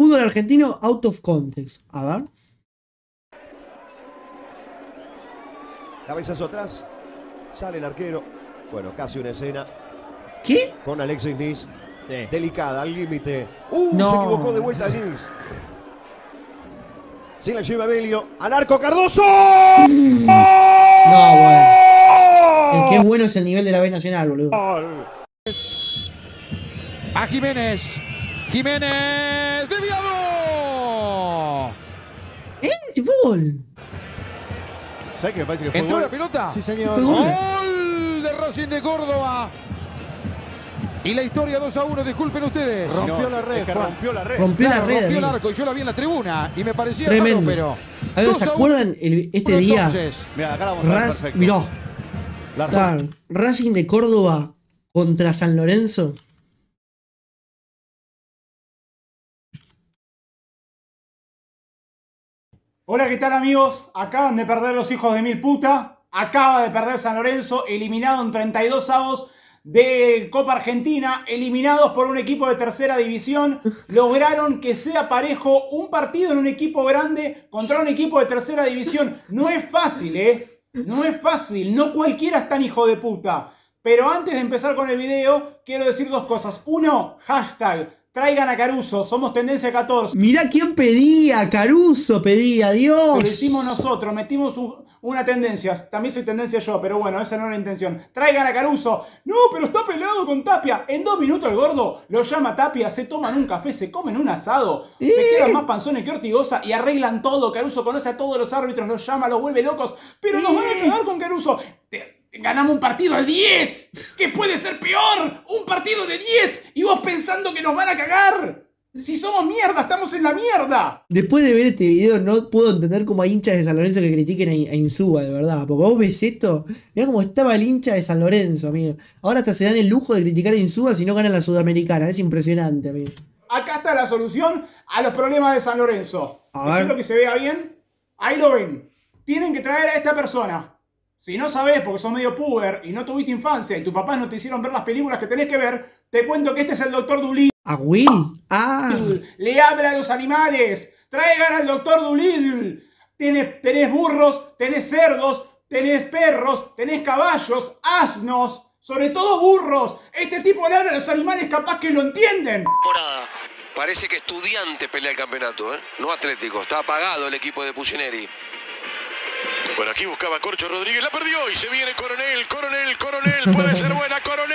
Fútbol argentino out of context. A ver. Cabezas atrás. Sale el arquero. Bueno, casi una escena. ¿Qué? Con Alexis Nis. Sí. Delicada, al límite. No. Se equivocó de vuelta Nis. Se la lleva Belio. ¡Al arco Cardoso! No, bueno. El que es bueno es el nivel de la B Nacional, boludo. A Jiménez. Jiménez. ¡Desviado! ¡Eh! ¡Gol! ¿Sabes qué me parece que fue? ¿Entró gol? ¿La pelota? Sí, señor. ¡Gol de Racing de Córdoba! Y la historia 2-1, disculpen ustedes. Rompió la red, rompió la red. Rompió el arco y yo la vi en la tribuna y me parecía tremendo, raro, pero... A ver, ¿se acuerdan este día? Mirá, acá la vamos a ver, mirá. Claro, Racing de Córdoba contra San Lorenzo. Hola, ¿qué tal, amigos? Acaban de perder los hijos de mil puta. Acaba de perder San Lorenzo, eliminado en 32avos. De Copa Argentina, eliminados por un equipo de tercera división, lograron que sea parejo un partido en un equipo grande contra un equipo de tercera división. No es fácil, ¿eh? No es fácil, no cualquiera es tan hijo de puta. Pero antes de empezar con el video, quiero decir dos cosas. Uno, hashtag, traigan a Caruso, somos Tendencia 14. Mirá quién pedía, Caruso pedía, Dios. Lo hicimos nosotros, metimos una tendencia, también soy tendencia yo, pero bueno, esa no era la intención. Traigan a Caruso. No, pero está peleado con Tapia. En 2 minutos el gordo lo llama Tapia, se toman un café, se comen un asado, se quedan más panzones que Ortigosa y arreglan todo. Caruso conoce a todos los árbitros, los llama, los vuelve locos, pero nos van a pegar con Caruso. Ganamos un partido de 10, que puede ser peor, un partido de 10 y vos pensando que nos van a cagar. Si somos mierda, estamos en la mierda. Después de ver este video no puedo entender cómo hay hinchas de San Lorenzo que critiquen a Insúa, de verdad. Porque vos ves esto, mirá cómo estaba el hincha de San Lorenzo, amigo. Ahora hasta se dan el lujo de criticar a Insúa si no ganan la Sudamericana. Es impresionante, amigo. Acá está la solución a los problemas de San Lorenzo. Espero que se vea bien. Ahí lo ven. Tienen que traer a esta persona. Si no sabés porque sos medio puber y no tuviste infancia y tus papás no te hicieron ver las películas que tenés que ver, te cuento que este es el Dr. Doolittle. ¿A Will? ¡Ah! Le habla a los animales. Traigan al Dr. Doolittle. Tenés burros, tenés cerdos, tenés perros, tenés caballos, asnos, sobre todo burros. Este tipo le habla a los animales, capaz que lo entienden. Parece que Estudiantes pelea el campeonato, ¿eh? No Atlético. Está apagado el equipo de Pucineri. Bueno, aquí buscaba a Corcho Rodríguez, la perdió y se viene Coronel, Coronel, puede ser buena, Coronel.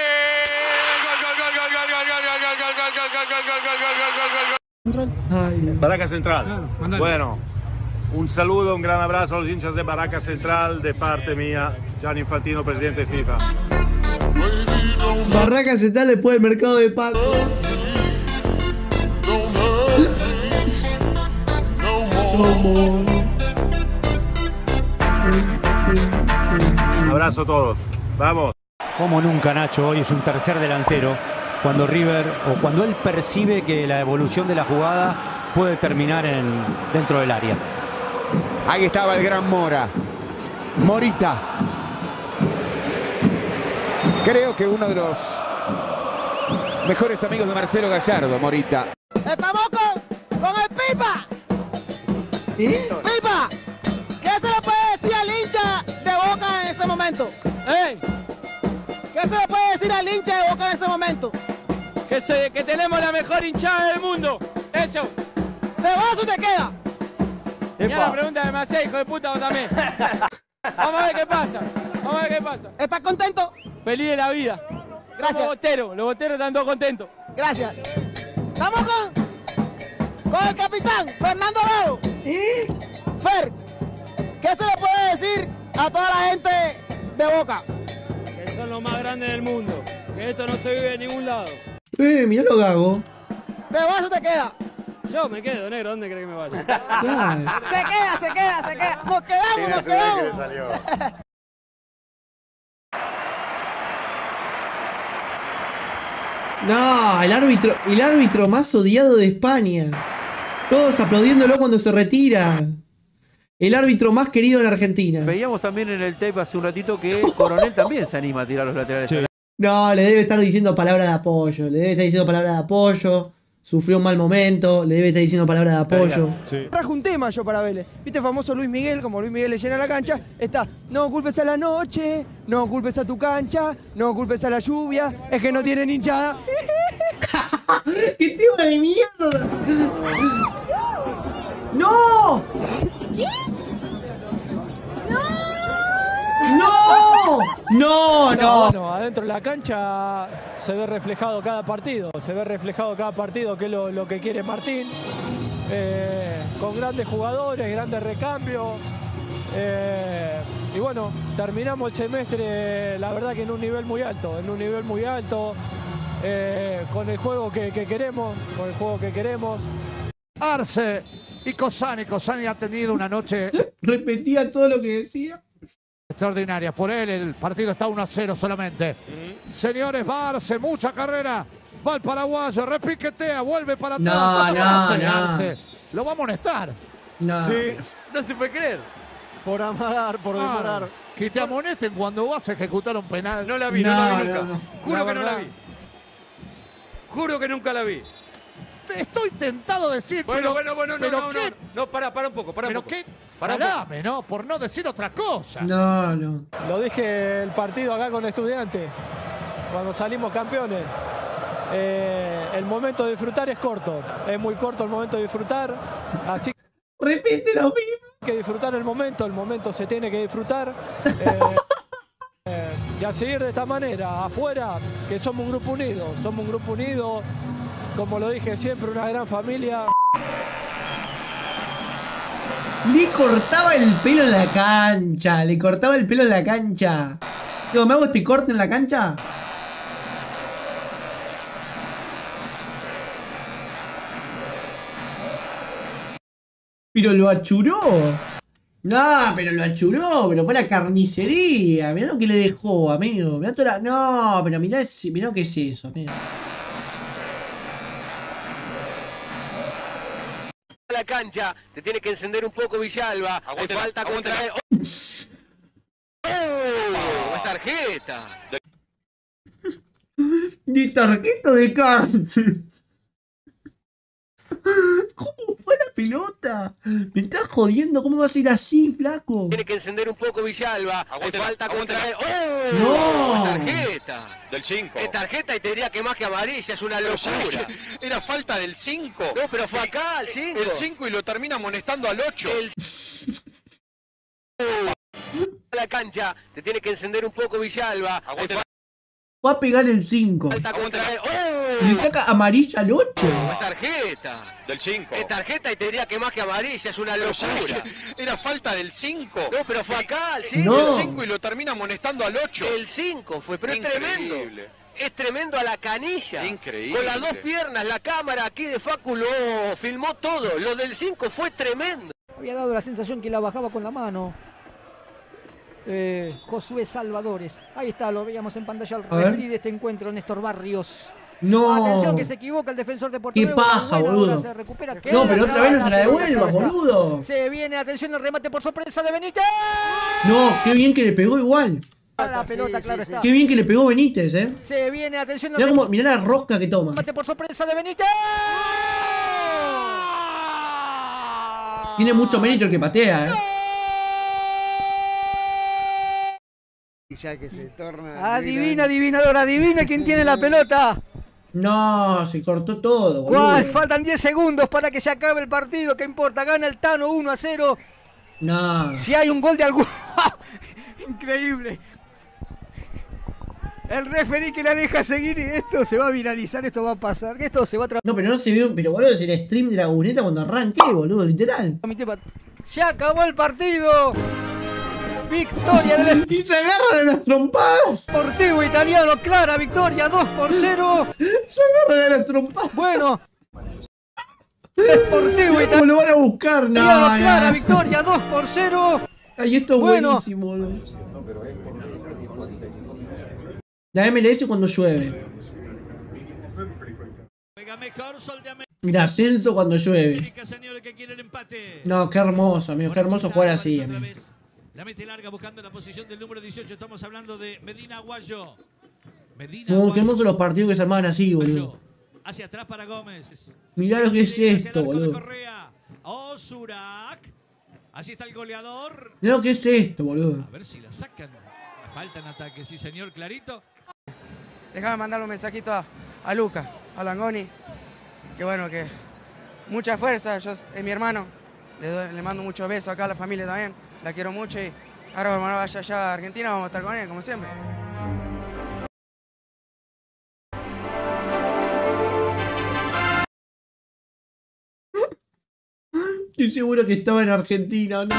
Gol. Barracas Central. Bueno, un saludo, un gran abrazo a los hinchas de Barracas Central de parte mía, Gianni Infantino, presidente de FIFA. Barracas Central después del mercado de Paco. Abrazo a todos, vamos. Como nunca, Nacho, hoy es un tercer delantero cuando River o cuando él percibe que la evolución de la jugada puede terminar dentro del área. Ahí estaba el gran Mora. Morita. Creo que uno de los mejores amigos de Marcelo Gallardo, Morita. Estamos con el Pipa. ¿Eh? ¡Pipa! ¿Qué se le puede decir al hincha de Boca en ese momento? ¿Eh? ¿Qué se le puede decir al hincha de Boca en ese momento? Que tenemos la mejor hinchada del mundo. Eso. ¿De vos o te queda? Mira la pregunta de Macei, hijo de puta, vos también. Vamos a ver qué pasa. ¿Estás contento? Feliz de la vida. Gracias. Somos boteros. Los boteros están todos contentos. Gracias. Estamos con el capitán, Fernando Bravo. ¿Y? Fer, ¿qué se le puede decir a toda la gente de Boca? Que son los más grandes del mundo, que esto no se vive en ningún lado. Mirá lo gago. ¿Te vas o te quedas? Yo me quedo, negro, ¿dónde crees que me vaya? Se queda. Nos quedamos. No, el árbitro más odiado de España. Todos aplaudiéndolo cuando se retira. El árbitro más querido en Argentina. Veíamos también en el tape hace un ratito que Coronel también se anima a tirar los laterales. Sí. No, le debe estar diciendo palabra de apoyo. sufrió un mal momento, le debe estar diciendo palabras de apoyo. Sí. Trajo un tema yo para Vélez. ¿Viste el famoso Luis Miguel? Como Luis Miguel le llena la cancha, está, no culpes a la noche, no culpes a tu cancha, no culpes a la lluvia, es que no tienen hinchada. ¡Qué tema de mierda! ¡No! ¿Qué? ¡No! ¡No, no! Bueno, adentro de la cancha se ve reflejado cada partido, que es lo que quiere Martín, con grandes jugadores, grandes recambios, y bueno, terminamos el semestre, la verdad que en un nivel muy alto, con el juego que queremos, Arce y Kosani, ha tenido una noche... Repetía todo lo que decía. Extraordinaria, por él el partido está 1-0 solamente. Señores, va Arce, mucha carrera, va el paraguayo, repiquetea, vuelve para atrás. No. Lo va a amonestar. No. Sí. No se puede creer. Por amagar, por demorar. Que te amonesten cuando vas a ejecutar un penal. No la vi, no la vi nunca. Juro que no la vi. Estoy tentado a decir, no, para un poco, Pero qué salame, ¿no? Por no decir otra cosa. No, no. Lo dije el partido acá con Estudiantes, cuando salimos campeones. El momento de disfrutar es corto, es muy corto el momento de disfrutar. Así que... Repite lo mismo. Hay que disfrutar el momento se tiene que disfrutar. Y a seguir de esta manera, afuera, que somos un grupo unido, como lo dije siempre, una gran familia. Le cortaba el pelo en la cancha. Digo, ¿me hago este corte en la cancha? Pero lo achuró. No, pero lo achuró. Pero fue la carnicería. Mirá lo que le dejó, amigo. Mirá toda la... No, pero mirá qué es eso, amigo. La cancha, te tiene que encender un poco Villalba. Hay falta contra él. ¡Oh! ¡Tarjeta! ¡Ni tarjeta de cáncer! ¿Cómo fue la pelota? Me estás jodiendo, ¿cómo vas a ir así, flaco? Tiene que encender un poco Villalba. Hay falta contra él. ¡Oh! ¡No! ¡Tarjeta! Del 5. Es tarjeta y te diría que más que amarilla, es una locura. Era falta del 5. No, pero fue acá, el 5. El 5 y lo termina amonestando al 8. La cancha, te tiene que encender un poco Villalba. Va a pegar el 5. Falta contra él. ¡Oh! Le saca amarilla al 8. Es tarjeta. Del 5. Es tarjeta y te diría que más que amarilla, es una locura. Era falta del 5. No, pero fue acá, el 5. No. El 5 y lo termina amonestando al 8. El 5 fue, pero increíble. Es tremendo. Es tremendo a la canilla. Increíble. Con las dos piernas, la cámara aquí de Facu lo filmó todo. Lo del 5 fue tremendo. Había dado la sensación que la bajaba con la mano. Josué Salvadores. Ahí está, lo veíamos en pantalla. El referí de este encuentro, Néstor Barrios. No. Atención que se equivoca el defensor deportivo. Qué paja, boludo. Se recupera. No, pero otra vez no se la devuelva, boludo. Se viene, atención, el remate por sorpresa de Benítez. No, qué bien que le pegó igual. La pelota, claro está. Qué bien que le pegó Benítez, Se viene, atención. Mirá la rosca que toma. Remate por sorpresa de Benítez. Tiene mucho mérito el que patea, Ya que se torna... Adivina, adivinador, adivina quién tiene la pelota. No, se cortó todo, boludo. Faltan 10 segundos para que se acabe el partido. ¿Qué importa? Gana el Tano 1-0. No. Si hay un gol de alguno... Increíble. El referí que la deja seguir y esto se va a viralizar, esto va a pasar, esto se va a... No, pero no se vio, pero boludo, es el stream de la Guneta cuando arranqué, boludo, literal. Se acabó el partido. Victoria del... Y se agarran a las trompadas. Sportivo Italiano, clara victoria, 2-0. Se agarran a las trompadas. Bueno. Sportivo Italiano. ¿Cómo lo van a buscar? No, clara victoria, 2-0. Ay, esto es buenísimo, boludo. La MLS cuando llueve. Mira, ascenso cuando llueve. No, qué hermoso, amigo. Qué hermoso jugar así, amigo. La mete larga buscando la posición del número 18. Estamos hablando de Medina Aguayo. Qué hermosos los partidos que se armaban así, boludo. Hacia atrás para Gómez. Mirá lo que es esto, boludo. Osurak. Así está el goleador. Mirá lo que es esto, boludo. A ver si la sacan. Falta en ataque, sí señor, clarito. Déjame mandarle un mensajito a Luca, a Langoni. Que bueno, que mucha fuerza. Yo, es mi hermano. Le mando muchos besos acá a la familia también. La quiero mucho y ahora mi hermano vaya allá a Argentina. Vamos a estar con él, como siempre. Estoy seguro que estaba en Argentina, ¿no?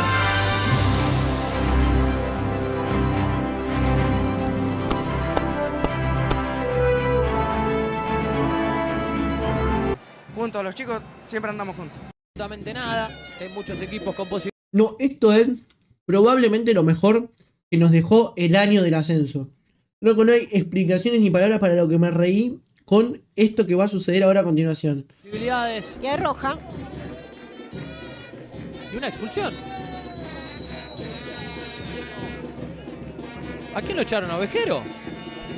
Juntos, los chicos siempre andamos juntos. Absolutamente nada, en muchos equipos con posibilidades. No, esto es probablemente lo mejor que nos dejó el año del ascenso. Loco, no hay explicaciones ni palabras para lo que me reí con esto que va a suceder ahora a continuación. Posibilidades. Y es roja. Y una expulsión. ¿A quién lo echaron? ¿A Ovejero?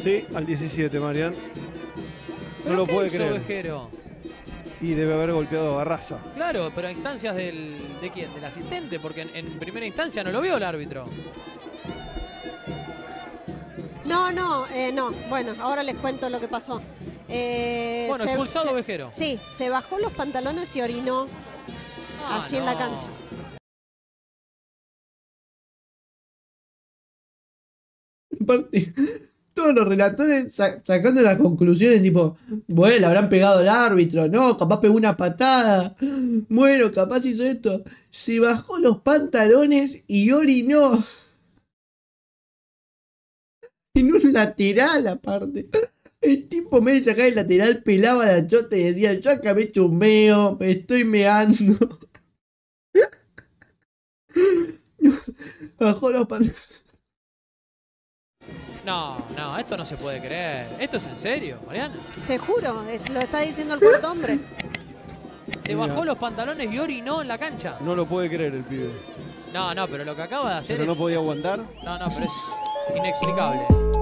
Sí, al 17, Marian. No lo puede creer. Ovejero. Y debe haber golpeado a Barraza. Claro, pero a instancias del... ¿De quién? Del asistente, porque en primera instancia no lo vio el árbitro. No. Bueno, ahora les cuento lo que pasó. Bueno, expulsado Ovejero. Sí, se bajó los pantalones y orinó allí en la cancha. Todos los relatores sacando las conclusiones, tipo, bueno, habrán pegado al árbitro, no, capaz pegó una patada, bueno, capaz hizo esto. Se bajó los pantalones y orinó. En un lateral, aparte. El tipo me sacaba el lateral, pelaba la chota y decía, yo acá me echo un meo, me estoy meando. Bajó los pantalones. No, esto no se puede creer. ¿Esto es en serio, Mariana? Te juro, lo está diciendo el cuarto hombre. Se bajó los pantalones y orinó en la cancha. No lo puede creer el pibe. No, pero lo que acaba de hacer pero es... ¿Pero no podía aguantar? No, pero es inexplicable.